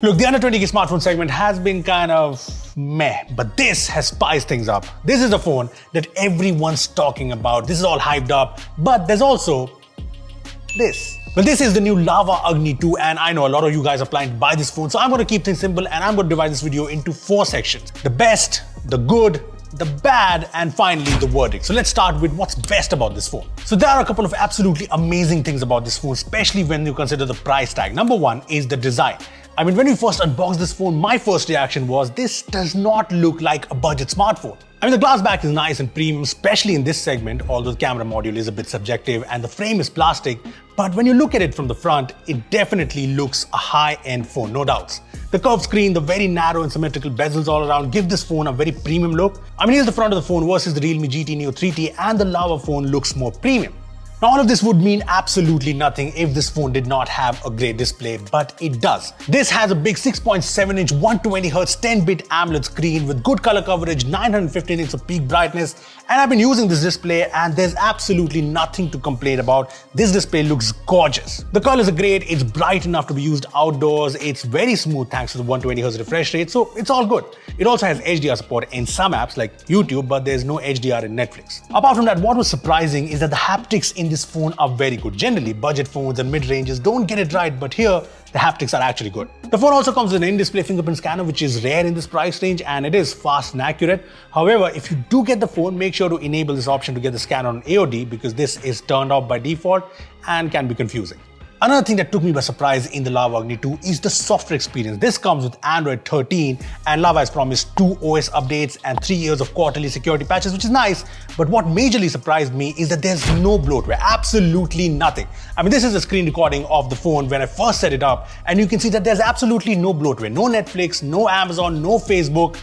Look, the under 20K smartphone segment has been kind of meh, but this has spiced things up. This is a phone that everyone's talking about. This is all hyped up, but there's also this. Well, this is the new Lava Agni 2, and I know a lot of you guys are planning to buy this phone, so I'm going to keep things simple and I'm going to divide this video into 4 sections. The best, the good, the bad, and finally the verdict. So let's start with what's best about this phone. So there are a couple of absolutely amazing things about this phone, especially when you consider the price tag. Number 1 is the design. I mean, when we first unboxed this phone, my first reaction was, this does not look like a budget smartphone. I mean, the glass back is nice and premium, especially in this segment, although the camera module is a bit subjective and the frame is plastic. But when you look at it from the front, it definitely looks a high-end phone, no doubts. The curved screen, the very narrow and symmetrical bezels all around give this phone a very premium look. I mean, here's the front of the phone versus the Realme GT Neo 3T, and the Lava phone looks more premium. Now, all of this would mean absolutely nothing if this phone did not have a great display, but it does. This has a big 6.7-inch 120Hz 10-bit AMOLED screen with good color coverage, 915 nits of peak brightness, and I've been using this display and there's absolutely nothing to complain about. This display looks gorgeous. The colors are great, it's bright enough to be used outdoors, it's very smooth thanks to the 120Hz refresh rate, so it's all good. It also has HDR support in some apps like YouTube, but there's no HDR in Netflix. Apart from that, what was surprising is that the haptics in this phone are very good. Generally, budget phones and mid-ranges don't get it right, but here, the haptics are actually good. The phone also comes with an in-display fingerprint scanner, which is rare in this price range, and it is fast and accurate. However, if you do get the phone, make sure to enable this option to get the scanner on AOD, because this is turned off by default and can be confusing. Another thing that took me by surprise in the Lava Agni 2 is the software experience. This comes with Android 13, and Lava has promised 2 OS updates and 3 years of quarterly security patches, which is nice. But what majorly surprised me is that there's no bloatware, absolutely nothing. I mean, this is a screen recording of the phone when I first set it up, and you can see that there's absolutely no bloatware, no Netflix, no Amazon, no Facebook.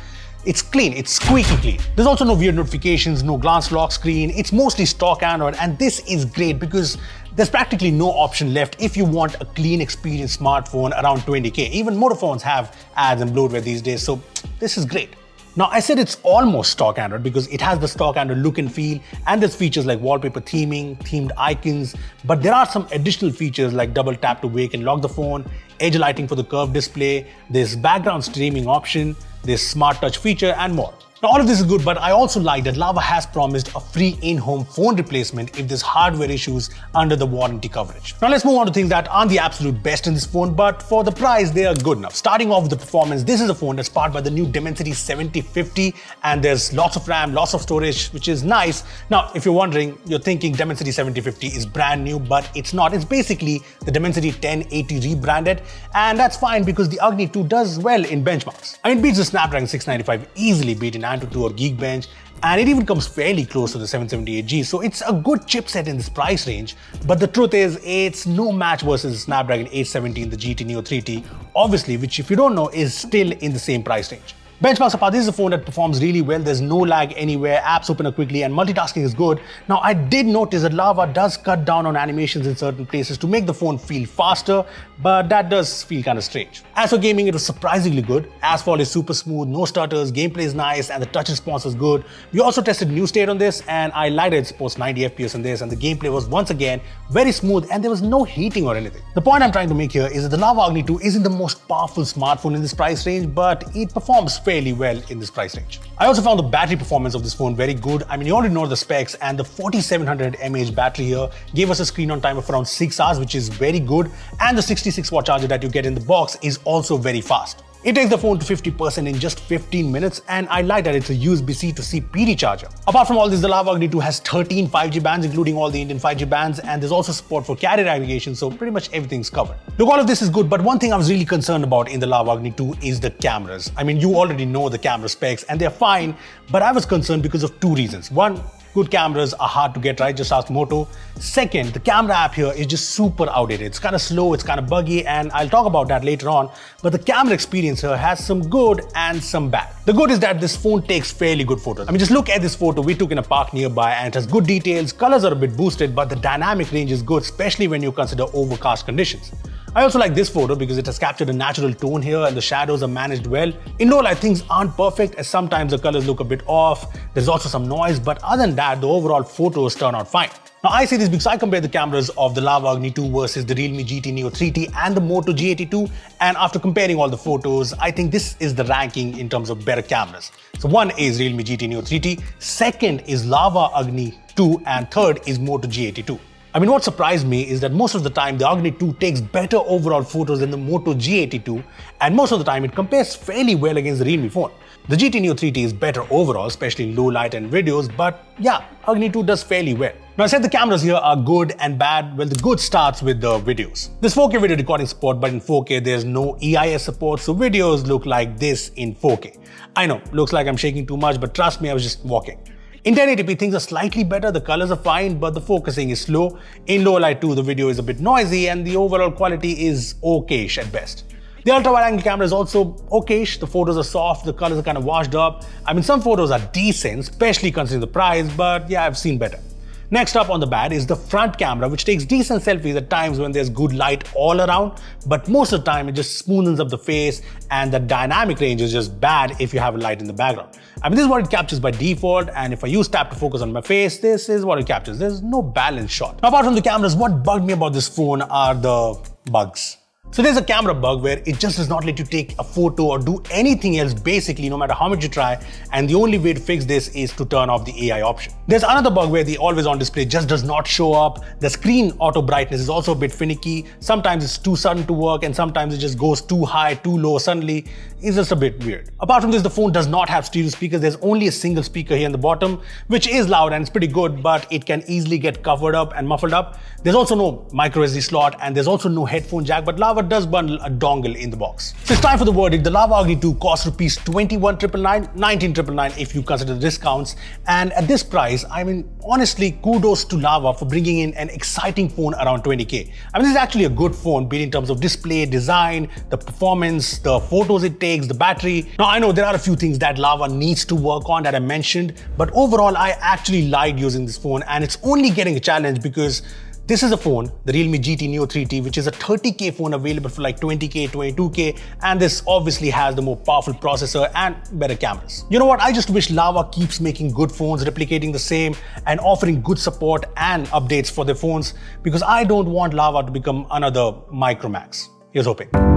It's clean, it's squeaky clean. There's also no weird notifications, no glance lock screen. It's mostly stock Android, and this is great because there's practically no option left if you want a clean experience smartphone around 20K. Even motor phones have ads and bloatware these days, so this is great. Now, I said it's almost stock Android because it has the stock Android look and feel, and there's features like wallpaper theming, themed icons, but there are some additional features like double tap to wake and lock the phone, edge lighting for the curved display, this background streaming option, this smart touch feature, and more. Now, all of this is good, but I also like that Lava has promised a free in-home phone replacement if there's hardware issues under the warranty coverage. Now, let's move on to things that aren't the absolute best in this phone, but for the price, they are good enough. Starting off with the performance, this is a phone that's powered by the new Dimensity 7050, and there's lots of RAM, lots of storage, which is nice. Now, if you're wondering, you're thinking Dimensity 7050 is brand new, but it's not. It's basically the Dimensity 1080 rebranded, and that's fine because the Agni 2 does well in benchmarks. I mean, it beats the Snapdragon 695 easily, beaten Antutu or Geekbench, and it even comes fairly close to the 778G, so it's a good chipset in this price range. But the truth is, it's no match versus the Snapdragon 870 in the GT Neo 3T, obviously, which if you don't know is still in the same price range. Benchmarks apart, this is a phone that performs really well. There's no lag anywhere, apps open up quickly, and multitasking is good. Now, I did notice that Lava does cut down on animations in certain places to make the phone feel faster, but that does feel kind of strange. As for gaming, it was surprisingly good. Asphalt is super smooth, no stutters, gameplay is nice, and the touch response is good. We also tested New State on this, and I liked it supports 90 FPS on this, and the gameplay was once again very smooth, and there was no heating or anything. The point I'm trying to make here is that the Lava Agni 2 isn't the most powerful smartphone in this price range, but it performs fairly well in this price range. I also found the battery performance of this phone very good. I mean, you already know the specs, and the 4700 mAh battery here gave us a screen on time of around 6 hours, which is very good, and the 66 watt charger that you get in the box is also very fast. It takes the phone to 50% in just 15 minutes, and I like that it's a USB-C to CPD charger. Apart from all this, the Lava Agni 2 has 13 5G bands, including all the Indian 5G bands, and there's also support for carrier aggregation, so pretty much everything's covered. Look, all of this is good, but one thing I was really concerned about in the Lava Agni 2 is the cameras. I mean, you already know the camera specs, and they're fine, but I was concerned because of 2 reasons. One, good cameras are hard to get right, just ask Moto. Second, the camera app here is just super outdated. It's kind of slow, it's kind of buggy, and I'll talk about that later on. But the camera experience here has some good and some bad. The good is that this phone takes fairly good photos. I mean, just look at this photo we took in a park nearby, and it has good details. Colors are a bit boosted, but the dynamic range is good, especially when you consider overcast conditions. I also like this photo because it has captured a natural tone here and the shadows are managed well. Indoor light things aren't perfect as sometimes the colors look a bit off. There's also some noise, but other than that, the overall photos turn out fine. Now I say this because I compare the cameras of the Lava Agni 2 versus the Realme GT Neo 3T and the Moto G82, and after comparing all the photos, I think this is the ranking in terms of better cameras. So one is Realme GT Neo 3T, second is Lava Agni 2, and third is Moto G82. I mean, what surprised me is that most of the time the Agni 2 takes better overall photos than the Moto G82, and most of the time it compares fairly well against the Realme phone. The GT Neo 3T is better overall, especially in low light and videos, but yeah, Agni 2 does fairly well. Now I said the cameras here are good and bad. Well, the good starts with the videos. There's 4K video recording support, but in 4K there's no EIS support, so videos look like this in 4K. I know, looks like I'm shaking too much, but trust me, I was just walking. In 1080p, things are slightly better, the colors are fine, but the focusing is slow. In low light too, the video is a bit noisy and the overall quality is okay-ish at best. The ultra-wide-angle camera is also okay-ish, the photos are soft, the colors are kind of washed up. I mean, some photos are decent, especially considering the price, but yeah, I've seen better. Next up on the bad is the front camera, which takes decent selfies at times when there's good light all around, but most of the time it just smoothens up the face, and the dynamic range is just bad if you have a light in the background. I mean, this is what it captures by default, and if I use tap to focus on my face, this is what it captures. There's no balance shot. Now, apart from the cameras, what bugged me about this phone are the bugs. So there's a camera bug where it just does not let you take a photo or do anything else basically, no matter how much you try, and the only way to fix this is to turn off the AI option. There's another bug where the always on display just does not show up. The screen auto brightness is also a bit finicky. Sometimes it's too sudden to work and sometimes it just goes too high, too low suddenly. It's just a bit weird. Apart from this, the phone does not have stereo speakers. There's only a single speaker here in the bottom, which is loud and it's pretty good, but it can easily get covered up and muffled up. There's also no microSD slot and there's also no headphone jack, but Lava does bundle a dongle in the box. So it's time for the verdict. The Lava Agni 2 costs rupees 21,999, 19,999 if you consider the discounts. And at this price, I mean, honestly, kudos to Lava for bringing in an exciting phone around 20K. I mean, this is actually a good phone, be it in terms of display, design, the performance, the photos it takes, the battery. Now, I know there are a few things that Lava needs to work on that I mentioned, but overall, I actually liked using this phone, and it's only getting a challenge because this is a phone, the Realme GT Neo 3T, which is a 30K phone available for like 20K, 22K, and this obviously has the more powerful processor and better cameras. You know what? I just wish Lava keeps making good phones, replicating the same, and offering good support and updates for their phones, because I don't want Lava to become another Micromax. Here's hoping.